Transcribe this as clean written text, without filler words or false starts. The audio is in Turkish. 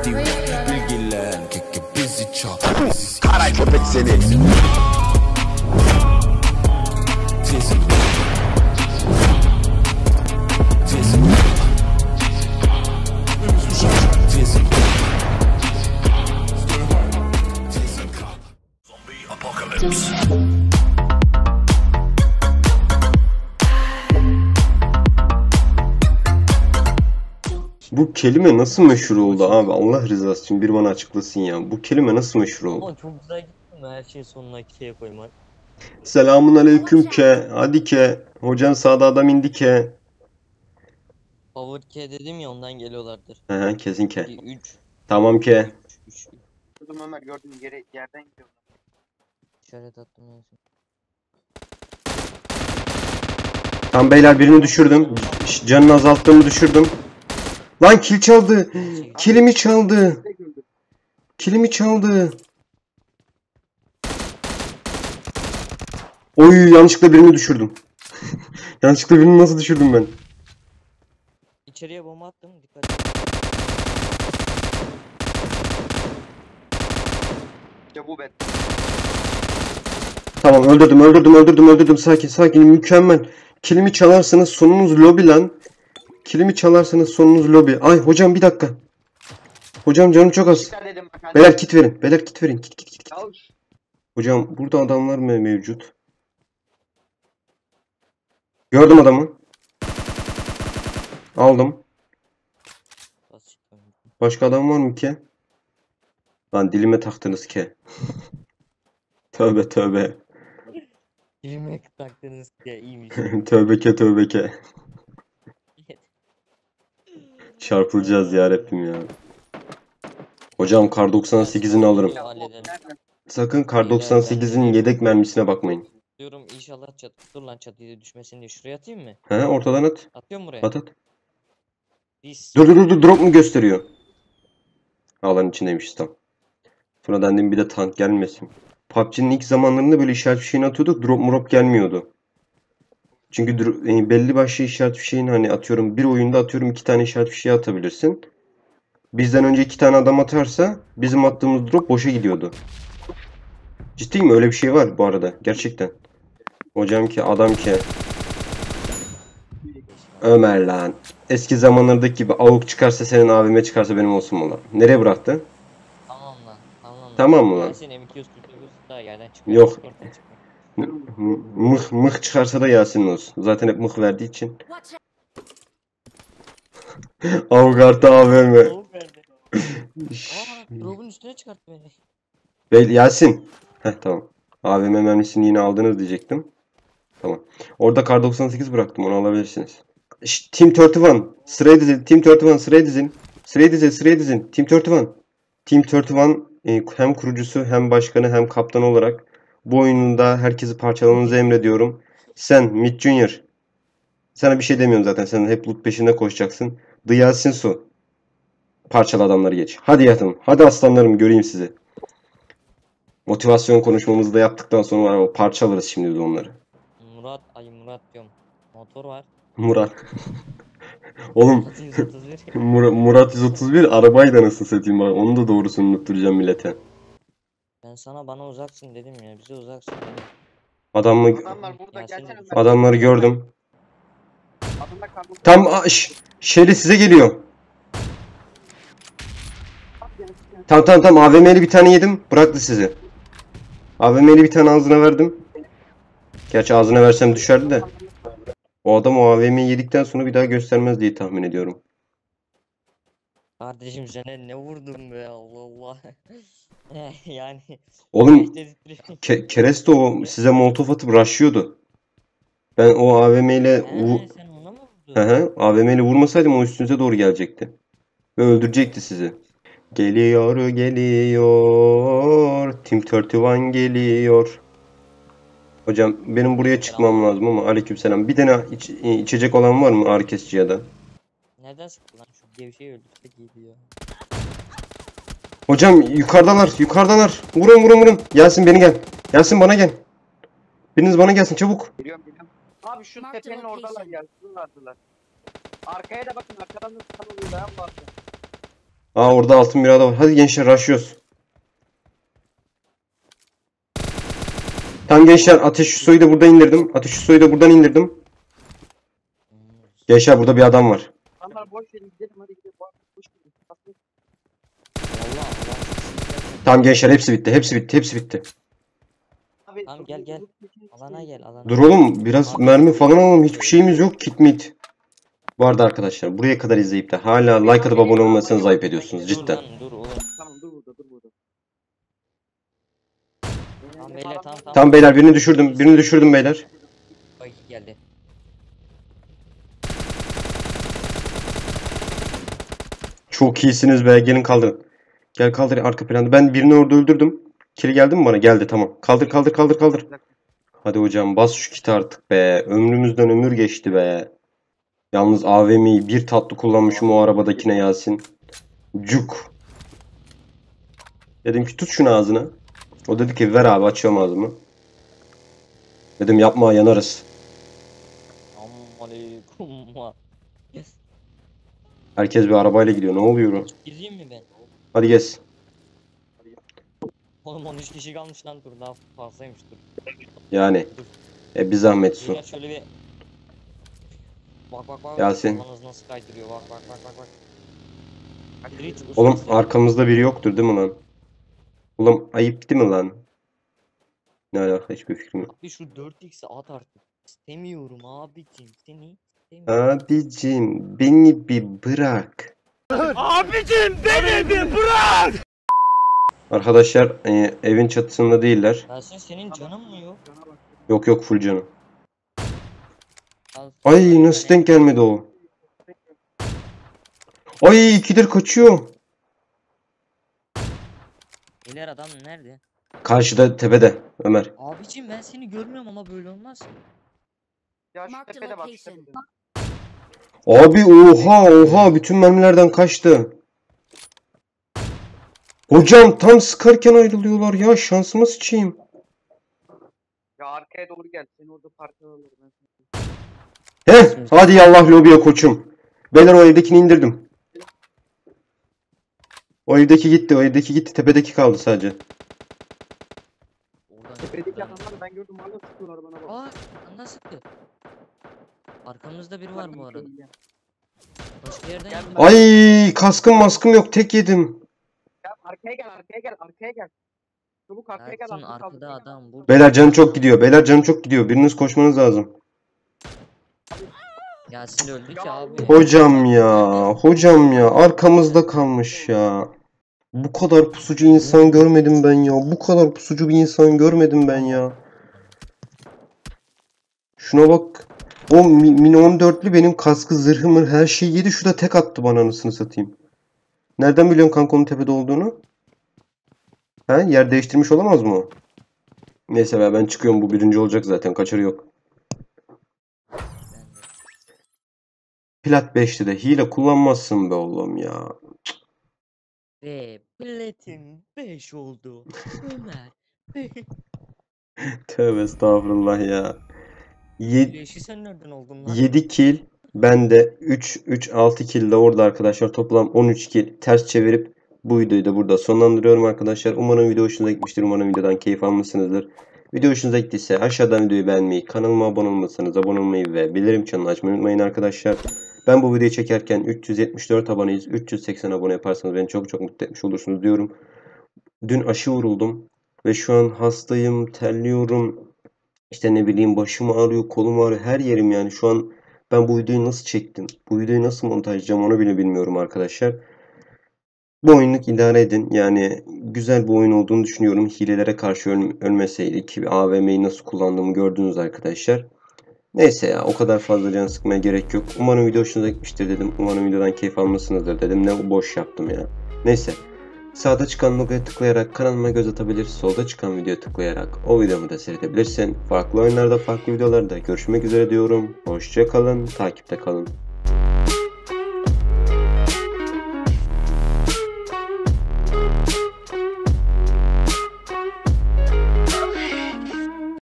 istiyor. Bilgilen keke bizi çap. Karay köpek seni. Bu kelime nasıl meşhur oldu abi? Allah rızası için bir bana açıklasın ya. Bu kelime nasıl meşhur oldu? Ulan çok güzel gittin mi? Her şeyi sonuna K'ye koymak. Selamun aleyküm ke. Hadi ke. Hocam sağda adam indi ke. Power ke dedim ya, ondan geliyorlardır. Hı, kesin ke. 3. Tamam ke. 3. Ömer gördüğün yerden gidiyorlar. İşaret attım ya. Tam beyler birini düşürdüm. Canını azalttığımı düşürdüm. Lan kill çaldı. Kilimi çaldı. Kilimi çaldı. Oy, yanlışlıkla birini düşürdüm. Yanlışlıkla birini nasıl düşürdüm ben? İçeriye bomba attım. Dikkat et. Tamam, öldürdüm. Sakin. Mükemmel. Kilimi çalarsanız sonunuz lobby lan. Kilimi çalarsanız sonunuz lobi. Ay hocam bir dakika. Hocam canım çok az. Beyler kit verin. Kit. Hocam burada adamlar mevcut. Gördüm adamı. Aldım. Başka adam var mı ki? Lan dilime taktınız ki. Tövbe. Dilime taktınız ki, iyiymiş. tövbe ki. Çarpılacağız ya Rabbim ya. Hocam Kar98'ini alırım. Sakın Kar98'in yedek mermisine bakmayın. Diyorum inşallah dur lan çatıya düşmesin diye şuraya atayım mı? He, ortadan at. Atıyor mu buraya? At. Dur drop mu gösteriyor? Alan içindeymişiz tam. Sonra dendim bir de tank gelmesin. PUBG'nin ilk zamanlarında böyle işaret fişeğini atıyorduk, drop gelmiyordu. Çünkü belli başlı işaret fişeğini hani atıyorum bir oyunda atıyorum 2 tane işaret fişeği atabilirsin. Bizden önce 2 tane adam atarsa bizim attığımız drop boşa gidiyordu. Ciddi mi? Öyle bir şey var bu arada gerçekten. Hocam ki adam ki. Ömer lan. Eski zamanlardaki gibi AUK çıkarsa senin, AVM çıkarsa benim olsun mu lan? Nereye bıraktı? Tamam lan. Tamam mı lan? Yok. Mıh çıkarsa da Yasin olsun. Zaten hep mıh verdiği için. Avgart'a AVM. Drop'un üstüne çıkarttı beni. Bey Yasin. Heh tamam. AVM mermisini yine aldınız diyecektim. Tamam. Orada Kar98 bıraktım. Onu alabilirsiniz. Şşt, Team 31. Sırayı dizin. Sırayı dizin. Team 31. Hem kurucusu hem başkanı hem kaptan olarak bu oyununda herkesi parçalamanızı emrediyorum. Sen Mid Junior. Sana bir şey demiyorum zaten. Sen hep loot peşinde koşacaksın. The Yasin Su. Parçalı adamları geç. Hadi yatım. Hadi aslanlarım, göreyim sizi. Motivasyon konuşmamızı da yaptıktan sonra parçalarız şimdi de onları. Murat diyorum. Motor var. Murat. Oğlum. Murat 131 arabayı da nasıl satayım? Onu da doğrusunu unutturacağım millete. Ben sana bana uzaksın dedim ya, bize uzaksın dedim. Adamlar burada gerçekten. Adamları gördüm. Tam şeri size geliyor. Tam AVM'li bir tane yedim, bıraktı sizi. AVM'li bir tane ağzına verdim. Gerçi ağzına versem düşerdi de. O adam o AVM'yi yedikten sonra bir daha göstermez diye tahmin ediyorum. Kardeşim sana ne vurdum be, Allah Allah. Yani oğlum kereste o size Molotov atıp rushlıyordu. Ben o AVM ile sen ona mı vurdun? AVM ile vurmasaydım o üstünüze doğru gelecekti ve öldürecekti sizi. Geliyor. Team 31 geliyor. Hocam benim buraya çıkmam lazım ama aleykümselam. Bir tane içecek olan var mı arkesçi ya da? Nereden sıktı lan şu gevşeyi, öldürse geliyor. Hocam yukarıdalar. Vurun. Yasin beni gel. Yasin bana gel. Biriniz bana gelsin çabuk. Geliyorum. Abi şu tepenin oradalar ya. Arkaya da bakın, arkadan da salonuyla var. Aa orada altın bir adam var. Hadi gençler rushlıyoruz. Tam gençler ateş Jusso'yu da burada indirdim. Ateş Jusso'yu da buradan indirdim. Gençler burada bir adam var. Tam gençler hepsi bitti. Hepsi bitti. Hepsi bitti. Tamam gel gel. Alana gel alana. Dur oğlum biraz mermi falan alalım. Hiçbir şeyimiz yok. Kit mit. Bu arada arkadaşlar buraya kadar izleyip de hala like atıp abone olmasanız ayıp ediyorsunuz cidden. Dur oğlum. Tamam dur burada dur burada. Tamam beyler tamam tamam. Tamam beyler birini düşürdüm. Birini düşürdüm beyler. Bak geldi. Çok iyisiniz be. Gelin kaldırın. Gel kaldır arka planda. Ben birini orada öldürdüm. Kili geldi mi bana? Geldi tamam. Kaldır kaldır kaldır kaldır. Hadi hocam bas şu kiti artık be. Ömrümüzden ömür geçti be. Yalnız AVM'yi bir tatlı kullanmışım o arabadakine Yasin. Cuk. Dedim ki tut şunu ağzına. O dedi ki ver abi açıyorum ağzımı. Dedim yapma yanarız. Herkes bir arabayla gidiyor. Ne oluyor o? Gireyim mi ben? Hadi gez. Oğlum 13 kişi kalmış lan dur daha fazlaymış dur. Yani. Dur. Bir zahmet su. Bir... Bak bak bak. Yasin. Nasıl kaydırıyor bak bak bak bak. Oğlum arkamızda biri yoktur değil mi lan? Oğlum ayıp değil mi lan? Ne alaka hiçbir fikrim yok. Abi şu 4x'i at artık. İstemiyorum abicim seni. Abicim beni bir bırak. Abicim beni bir bırak. Arkadaşlar evin çatısında değiller. Yasin senin canın mı yok? Yok yok full canım. Ay nasıl denk gelmedi o? Ay ikidir kaçıyor. Beyler adam nerede? Karşıda tepede Ömer. Abicim ben seni görmüyorum ama böyle olmaz. Ya şu tepede bak. Abi oha oha bütün mermilerden kaçtı. Hocam tam sıkarken ayrılıyorlar ya şansıma sıçayım. Ya arkaya doğru gel seni orada parçalarlar ben. Heh hadi yallah lobiye koçum. Beyler o evdekini indirdim. O evdeki gitti o evdeki gitti tepedeki kaldı sadece. Tepedeki adamları ben gördüm hala sıkıyorlar bana bak. Aa anda sıktı. Arkamızda biri var bu arada. Başka yerden geldim. Ay kaskım maskım yok tek yedim. Arkaya gel arkaya gel arkaya gel. Çabuk arkaya gel arkada adam. Beyler canım çok gidiyor. Beyler canım çok gidiyor. Biriniz koşmanız lazım. Yasin öldü ki abi. Hocam ya. Hocam ya. Arkamızda kalmış ya. Bu kadar pusucu insan görmedim ben ya. Bu kadar pusucu bir insan görmedim ben ya. Şuna bak. O Min 14'lü benim kaskı zırhımı her şeyi yedi. Şu da tek attı bana anasını satayım. Nereden biliyorsun kanka onun tepede olduğunu? He? Yer değiştirmiş olamaz mı o? Neyse ben çıkıyorum. Bu birinci olacak zaten. Kaçarı yok. Plat 5'te de hile kullanmazsın be oğlum ya. Ve platin 5 oldu. Ömer. Tövbe estağfurullah ya. 5'i sen nereden oldun lan? 7 kill. Ben de 3-6 kill de orada arkadaşlar toplam 13 kill ters çevirip bu videoyu da burada sonlandırıyorum arkadaşlar. Umarım video hoşunuza gitmiştir. Umarım videodan keyif almışsınızdır. Video hoşunuza gittiyse aşağıdan videoyu beğenmeyi, kanalıma abone olmasanız abone olmayı ve bildirim çanını açmayı unutmayın arkadaşlar. Ben bu videoyu çekerken 374 aboneyiz. 380 abone yaparsanız beni çok çok mutlu etmiş olursunuz diyorum. Dün aşı vuruldum ve şu an hastayım, terliyorum. İşte ne bileyim başım ağrıyor, kolum ağrıyor, her yerim yani şu an. Ben bu videoyu nasıl çektim? Bu videoyu nasıl montajlayacağım onu bile bilmiyorum arkadaşlar. Bu oyunluk idare edin. Yani güzel bir oyun olduğunu düşünüyorum. Hilelere karşı ölmeseydik. AVM'yi nasıl kullandığımı gördünüz arkadaşlar. Neyse ya o kadar fazla can sıkmaya gerek yok. Umarım video hoşunuza gitmiştir dedim. Umarım videodan keyif almışsınızdır dedim. Ne boş yaptım ya. Neyse. Sağda çıkan logoya tıklayarak kanalıma göz atabilir. Solda çıkan videoya tıklayarak o videomu da seyredebilirsin. Farklı oyunlarda farklı videolarda görüşmek üzere diyorum. Hoşça kalın. Takipte kalın.